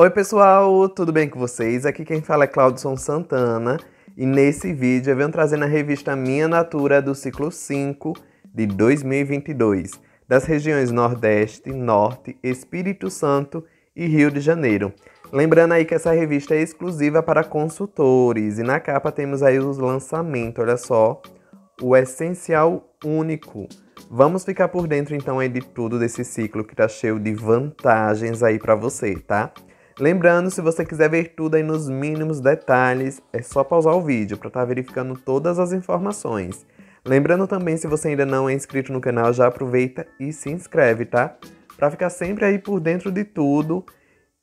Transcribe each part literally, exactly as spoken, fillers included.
Oi pessoal, tudo bem com vocês? Aqui quem fala é Claudson Santana e nesse vídeo eu venho trazendo a revista Minha Natura do ciclo cinco de dois mil e vinte e dois das regiões Nordeste, Norte, Espírito Santo e Rio de Janeiro. Lembrando aí que essa revista é exclusiva para consultores e na capa temos aí os lançamentos, olha só, o Essencial Único. Vamos ficar por dentro então aí de tudo desse ciclo que tá cheio de vantagens aí para você, tá? Lembrando, se você quiser ver tudo aí nos mínimos detalhes, é só pausar o vídeo para estar tá verificando todas as informações. Lembrando também, se você ainda não é inscrito no canal, já aproveita e se inscreve, tá? Para ficar sempre aí por dentro de tudo.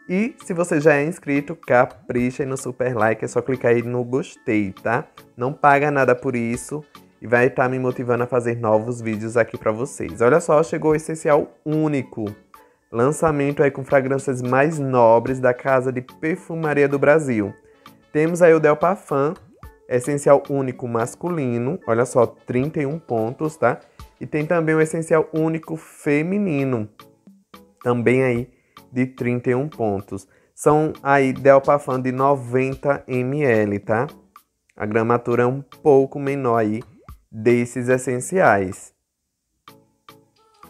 E se você já é inscrito, capricha aí no super like, é só clicar aí no gostei, tá? Não paga nada por isso e vai estar tá me motivando a fazer novos vídeos aqui para vocês. Olha só, chegou o Essencial Único. Lançamento aí com fragrâncias mais nobres da Casa de Perfumaria do Brasil. Temos aí o Delpa Fã, Essencial Único Masculino, olha só, trinta e um pontos, tá? E tem também o Essencial Único Feminino, também aí de trinta e um pontos. São aí Delpa Fã de noventa mililitros, tá? A gramatura é um pouco menor aí desses essenciais.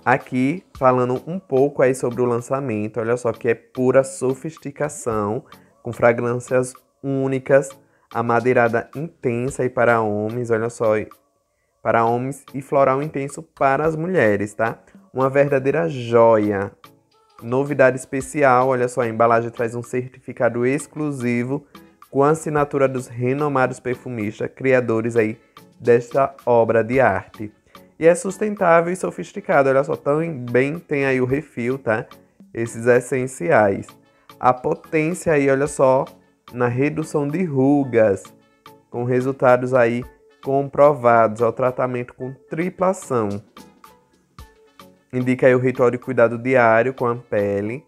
Aqui, falando um pouco aí sobre o lançamento, olha só que é pura sofisticação, com fragrâncias únicas, amadeirada intensa aí para homens, olha só, para homens e floral intenso para as mulheres, tá? Uma verdadeira joia. Novidade especial, olha só, a embalagem traz um certificado exclusivo com a assinatura dos renomados perfumistas, criadores aí desta obra de arte. E é sustentável e sofisticado, olha só, também tem aí o refil, tá? Esses essenciais. A potência aí, olha só, na redução de rugas, com resultados aí comprovados ao tratamento com triplação. Indica aí o ritual de cuidado diário com a pele.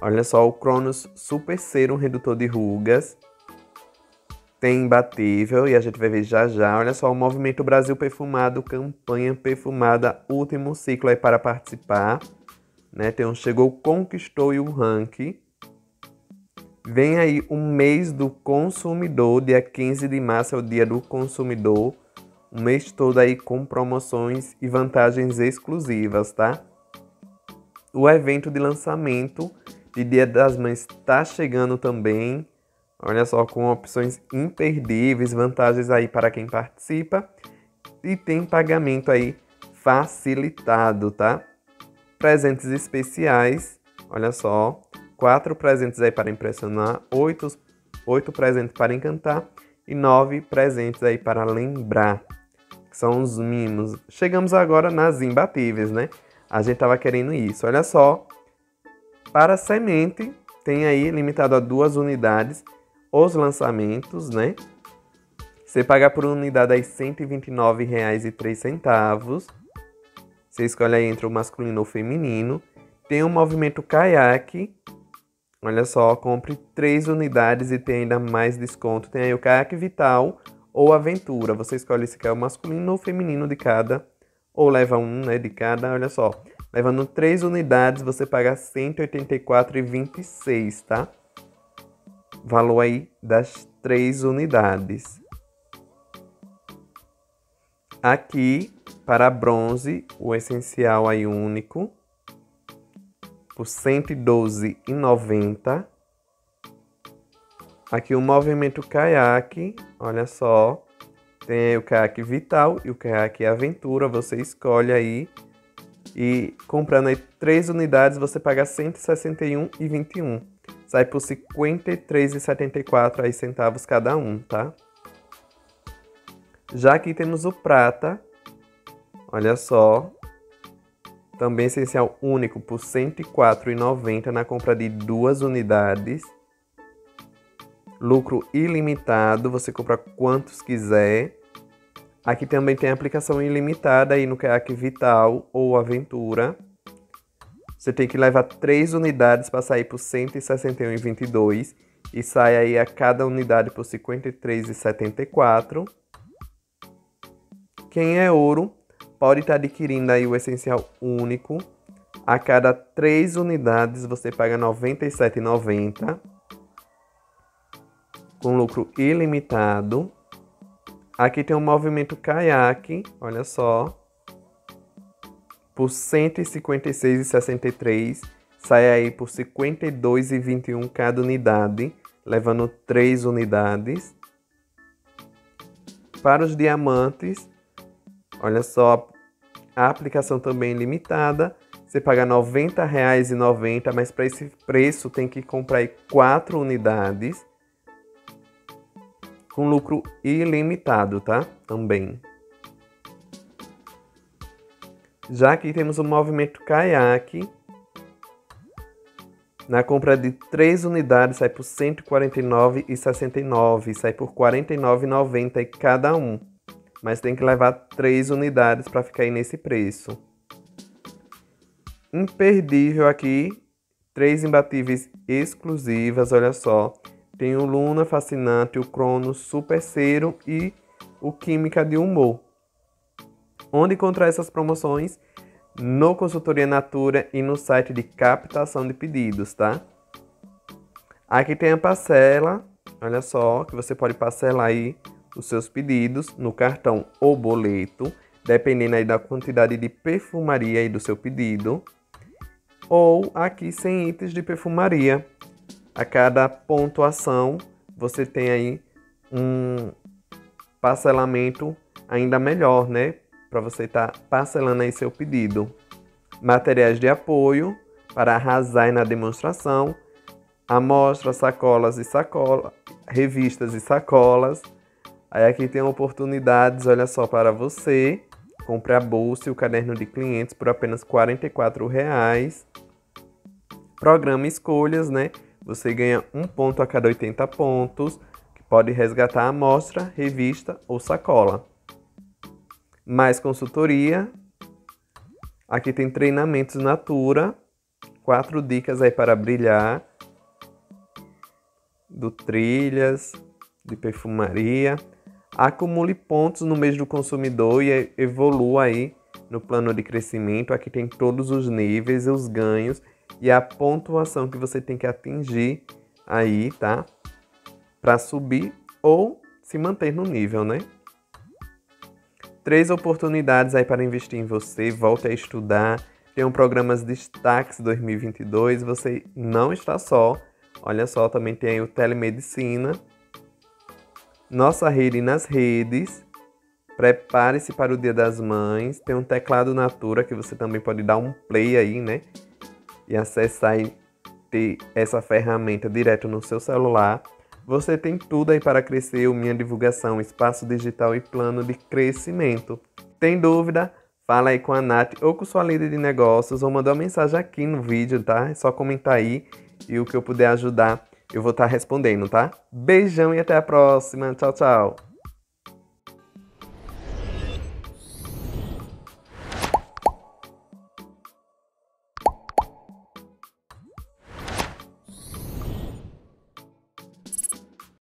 Olha só, o Cronos Super Serum Redutor de Rugas. Tem imbatível, e a gente vai ver já já. Olha só, o Movimento Brasil Perfumado, campanha perfumada, último ciclo aí para participar, né? Tem um Chegou, Conquistou e o Ranking. Vem aí o mês do consumidor, dia quinze de março é o dia do consumidor. O mês todo aí com promoções e vantagens exclusivas, tá? O evento de lançamento de Dia das Mães tá chegando também. Olha só, com opções imperdíveis, vantagens aí para quem participa. E tem pagamento aí facilitado, tá? Presentes especiais, olha só. Quatro presentes aí para impressionar, oito, oito presentes para encantar e nove presentes aí para lembrar. São os mimos. Chegamos agora nas imbatíveis, né? A gente tava querendo isso, olha só. Para semente, tem aí limitado a duas unidades. Os lançamentos, né? Você paga por unidade aí cento e vinte e nove reais e três centavos. Você escolhe aí entre o masculino ou o feminino. Tem o movimento Kaiak. Olha só, compre três unidades e tem ainda mais desconto. Tem aí o Kaiak Vital ou Aventura. Você escolhe se quer o masculino ou o feminino de cada. Ou leva um, né, de cada, olha só. Levando três unidades, você paga cento e oitenta e quatro reais e vinte e seis centavos, tá? Valor aí das três unidades. Aqui, para bronze, o essencial aí único, por cento e doze reais e noventa centavos. Aqui o movimento Kaiak, olha só. Tem aí o Kaiak Vital e o Kaiak Aventura, você escolhe aí. E comprando aí três unidades, você paga cento e sessenta e um reais e vinte e um centavos. Sai por cinquenta e três reais e setenta e quatro centavos cada um, tá? Já aqui temos o prata. Olha só. Também essencial único por cento e quatro reais e noventa centavos na compra de duas unidades. Lucro ilimitado, você compra quantos quiser. Aqui também tem aplicação ilimitada aí no Kaiak Vital ou Aventura. Você tem que levar três unidades para sair por cento e sessenta e um reais e vinte e dois centavos e sai aí a cada unidade por cinquenta e três reais e setenta e quatro centavos. Quem é ouro pode estar adquirindo aí o essencial único A cada três unidades você paga noventa e sete reais e noventa centavos, com lucro ilimitado. Aqui tem o movimento Kaiak, olha só, por cento e cinquenta e seis reais e sessenta e três centavos, sai aí por cinquenta e dois reais e vinte e um centavos cada unidade, levando três unidades. Para os diamantes, olha só, a aplicação também é limitada. Você paga noventa reais e noventa centavos, mas para esse preço tem que comprar aí quatro unidades. Com lucro ilimitado, tá? Também. Já aqui temos o movimento Kaiak. Na compra de três unidades sai por cento e quarenta e nove reais e sessenta e nove centavos, sai por quarenta e nove reais e noventa centavos cada um. Mas tem que levar três unidades para ficar aí nesse preço. Imperdível aqui, três imbatíveis exclusivas, olha só. Tem o Luna Fascinante, o Cronos Super Cero e o Química de Humor. Onde encontrar essas promoções? No Consultoria Natura e no site de captação de pedidos, tá? Aqui tem a parcela, olha só, que você pode parcelar aí os seus pedidos no cartão ou boleto, dependendo aí da quantidade de perfumaria aí do seu pedido. Ou aqui cem itens de perfumaria. A cada pontuação, você tem aí um parcelamento ainda melhor, né? Para você estar tá parcelando aí seu pedido. Materiais de apoio para arrasar na demonstração. Amostras, sacolas e sacolas. Revistas e sacolas. Aí aqui tem oportunidades, olha só, para você. Compre a bolsa e o caderno de clientes por apenas quarenta e quatro reais. Programa Escolhas, né? Você ganha um ponto a cada oitenta pontos, que pode resgatar a amostra, revista ou sacola. Mais consultoria. Aqui tem treinamentos Natura. Quatro dicas aí para brilhar. Do trilhas, de perfumaria. Acumule pontos no mês do consumidor e evolua aí no plano de crescimento. Aqui tem todos os níveis e os ganhos. E a pontuação que você tem que atingir aí, tá? Para subir ou se manter no nível, né? Três oportunidades aí para investir em você. Volte a estudar. Tem um programa Destaques dois mil e vinte e dois. Você não está só. Olha só, também tem aí o Telemedicina. Nossa rede nas redes. Prepare-se para o Dia das Mães. Tem um teclado Natura que você também pode dar um play aí, né? E acessar e ter essa ferramenta direto no seu celular. Você tem tudo aí para crescer, o Minha Divulgação, espaço digital e plano de crescimento. Tem dúvida? Fala aí com a Nath ou com sua líder de negócios ou manda uma mensagem aqui no vídeo, tá? É só comentar aí e o que eu puder ajudar eu vou estar respondendo, tá? Beijão e até a próxima. Tchau, tchau.